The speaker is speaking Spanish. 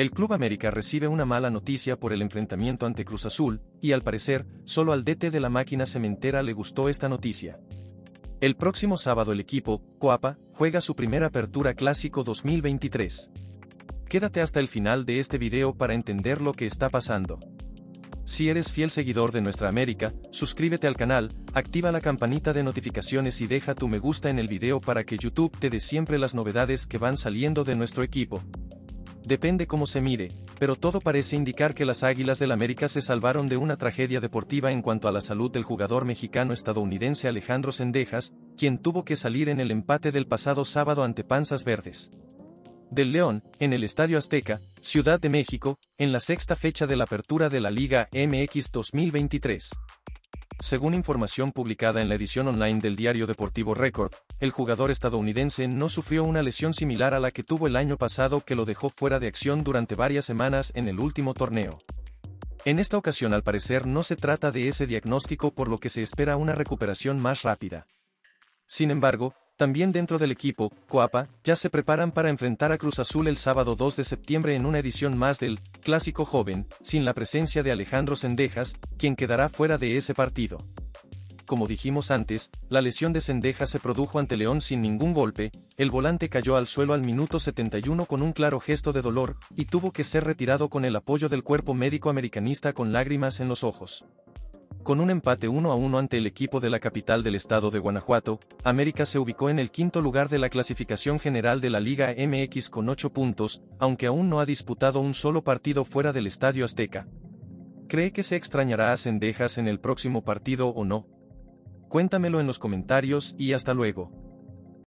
El Club América recibe una mala noticia por el enfrentamiento ante Cruz Azul, y al parecer, solo al DT de la máquina cementera le gustó esta noticia. El próximo sábado el equipo, Coapa, juega su primera apertura Clásico 2023. Quédate hasta el final de este video para entender lo que está pasando. Si eres fiel seguidor de Nuestra América, suscríbete al canal, activa la campanita de notificaciones y deja tu me gusta en el video para que YouTube te dé siempre las novedades que van saliendo de nuestro equipo. Depende cómo se mire, pero todo parece indicar que las Águilas del América se salvaron de una tragedia deportiva en cuanto a la salud del jugador mexicano-estadounidense Alejandro Zendejas, quien tuvo que salir en el empate del pasado sábado ante Panzas Verdes del León, en el Estadio Azteca, Ciudad de México, en la sexta fecha de la apertura de la Liga MX 2023. Según información publicada en la edición online del diario Deportivo Record, el jugador estadounidense no sufrió una lesión similar a la que tuvo el año pasado que lo dejó fuera de acción durante varias semanas en el último torneo. En esta ocasión al parecer no se trata de ese diagnóstico por lo que se espera una recuperación más rápida. Sin embargo, también dentro del equipo, Coapa, ya se preparan para enfrentar a Cruz Azul el sábado 2 de septiembre en una edición más del Clásico Joven, sin la presencia de Alejandro Zendejas, quien quedará fuera de ese partido. Como dijimos antes, la lesión de Zendejas se produjo ante León sin ningún golpe, el volante cayó al suelo al minuto 71 con un claro gesto de dolor, y tuvo que ser retirado con el apoyo del cuerpo médico americanista con lágrimas en los ojos. Con un empate 1-1 ante el equipo de la capital del estado de Guanajuato, América se ubicó en el quinto lugar de la clasificación general de la Liga MX con 8 puntos, aunque aún no ha disputado un solo partido fuera del Estadio Azteca. ¿Cree que se extrañará a Zendejas en el próximo partido o no? Cuéntamelo en los comentarios y hasta luego.